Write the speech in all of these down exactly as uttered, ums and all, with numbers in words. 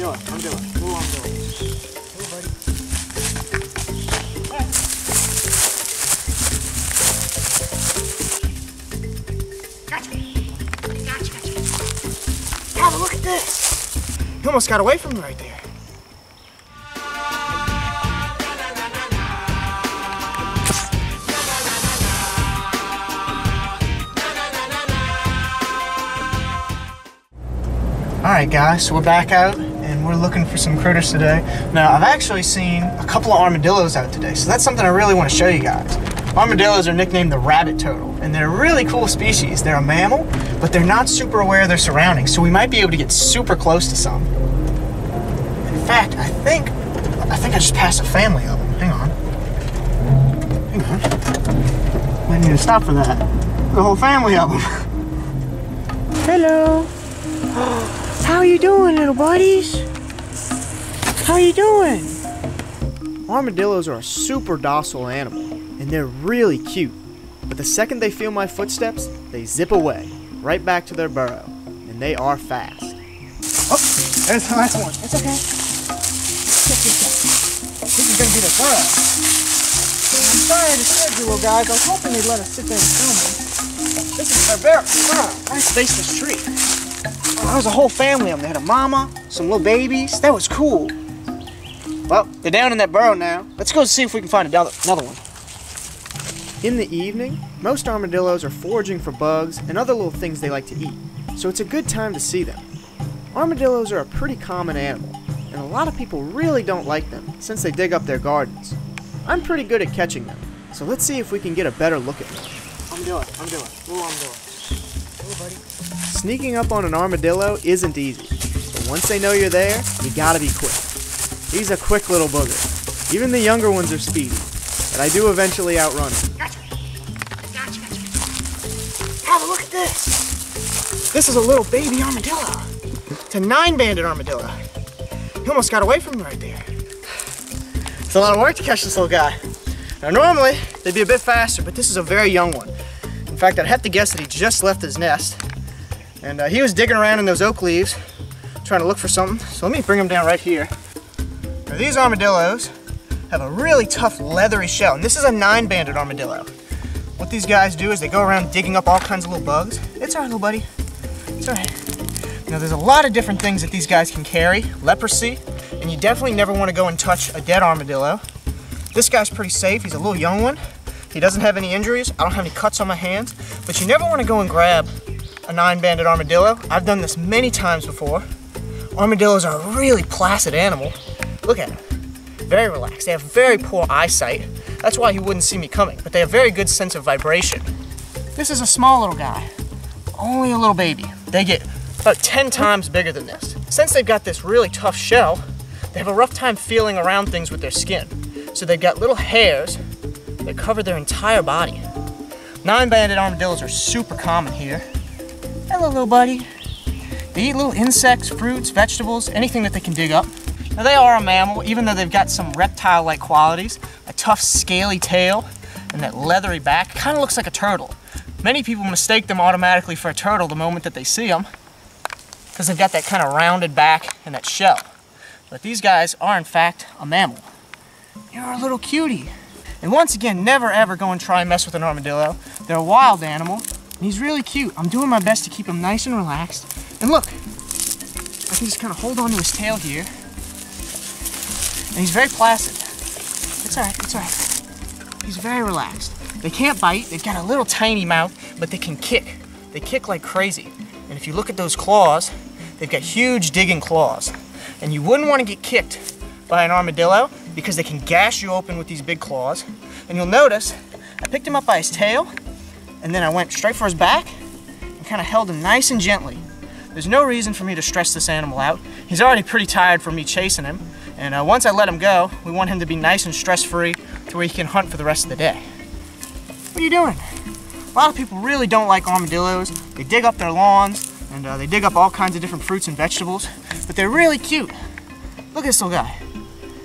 doing, I'm doing. Move on, move on. Move, buddy. Back. Gotcha. Gotcha, gotcha. Have a look at this. He almost got away from me right there. Alright guys, so we're back out and we're looking for some critters today. Now I've actually seen a couple of armadillos out today, so that's something I really want to show you guys. Armadillos are nicknamed the rabbit turtle, and they're a really cool species. They're a mammal, but they're not super aware of their surroundings, so we might be able to get super close to some. In fact, I think I think I just passed a family of them. Hang on. Hang on. Might need to stop for that. The whole family of them. Hello. How you doing, little buddies? How you doing? Armadillos are a super docile animal, and they're really cute. But the second they feel my footsteps, they zip away, right back to their burrow, and they are fast. Oh, there's the last one. It's okay. This is gonna be the burrow. I'm sorry I disturbed you, little guys. I was hoping they'd let us sit there and film me. This is our burrow. Nice faceless tree. There was a whole family of them. They had a mama, some little babies. That was cool. Well, they're down in that burrow now. Let's go see if we can find another one. In the evening, most armadillos are foraging for bugs and other little things they like to eat, so it's a good time to see them. Armadillos are a pretty common animal, and a lot of people really don't like them since they dig up their gardens. I'm pretty good at catching them, so let's see if we can get a better look at them. I'm doing, I'm doing, oh, I'm doing. Sneaking up on an armadillo isn't easy, but once they know you're there, you gotta be quick. He's a quick little booger. Even the younger ones are speedy, but I do eventually outrun him. Gotcha. Gotcha, gotcha. Have a look at this. This is a little baby armadillo. It's a nine-banded armadillo. He almost got away from me right there. It's a lot of work to catch this little guy. Now normally, they'd be a bit faster, but this is a very young one. In fact, I'd have to guess that he just left his nest. And uh, he was digging around in those oak leaves, trying to look for something. So let me bring him down right here. Now, these armadillos have a really tough leathery shell. And this is a nine-banded armadillo. What these guys do is they go around digging up all kinds of little bugs. It's all right, little buddy. It's all right. Now, there's a lot of different things that these guys can carry. Leprosy. And you definitely never want to go and touch a dead armadillo. This guy's pretty safe. He's a little young one. He doesn't have any injuries. I don't have any cuts on my hands, but you never want to go and grab a nine-banded armadillo. I've done this many times before. Armadillos are a really placid animal. Look at him, very relaxed. They have very poor eyesight. That's why he wouldn't see me coming, but they have very good sense of vibration. This is a small little guy, only a little baby. They get about ten times bigger than this. Since they've got this really tough shell, they have a rough time feeling around things with their skin. So they've got little hairs that cover their entire body. Nine-banded armadillos are super common here. Hello, little buddy. They eat little insects, fruits, vegetables, anything that they can dig up. Now, they are a mammal, even though they've got some reptile-like qualities, a tough, scaly tail, and that leathery back. Kind of looks like a turtle. Many people mistake them automatically for a turtle the moment that they see them, because they've got that kind of rounded back and that shell. But these guys are, in fact, a mammal. You're a little cutie. And once again, never ever go and try and mess with an armadillo. They're a wild animal, and he's really cute. I'm doing my best to keep him nice and relaxed. And look, I can just kind of hold on to his tail here. And he's very placid. It's all right, it's all right. He's very relaxed. They can't bite. They've got a little tiny mouth, but they can kick. They kick like crazy. And if you look at those claws, they've got huge digging claws. And you wouldn't want to get kicked by an armadillo, because they can gash you open with these big claws. And you'll notice, I picked him up by his tail, and then I went straight for his back, and kind of held him nice and gently. There's no reason for me to stress this animal out. He's already pretty tired from me chasing him, and uh, once I let him go, we want him to be nice and stress-free to where he can hunt for the rest of the day. What are you doing? A lot of people really don't like armadillos. They dig up their lawns, and uh, they dig up all kinds of different fruits and vegetables, but they're really cute. Look at this little guy.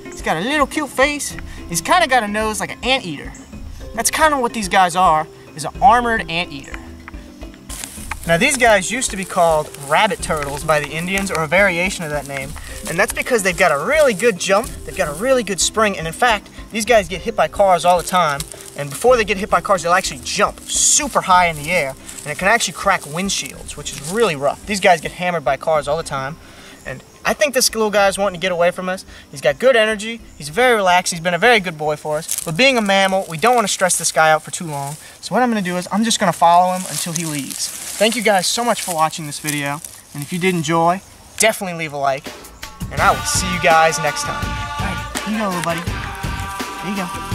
He's got a little cute face. He's kind of got a nose like an anteater. That's kind of what these guys are, is an armored anteater. Now these guys used to be called rabbit turtles by the Indians, or a variation of that name, and that's because they've got a really good jump, they've got a really good spring, and in fact, these guys get hit by cars all the time, and before they get hit by cars, they'll actually jump super high in the air, and it can actually crack windshields, which is really rough. These guys get hammered by cars all the time, and I think this little guy's wanting to get away from us. He's got good energy, he's very relaxed, he's been a very good boy for us, but being a mammal, we don't want to stress this guy out for too long, so what I'm going to do is I'm just going to follow him until he leaves. Thank you guys so much for watching this video, and if you did enjoy, definitely leave a like, and I will see you guys next time. All right, here you go, little buddy. There you go.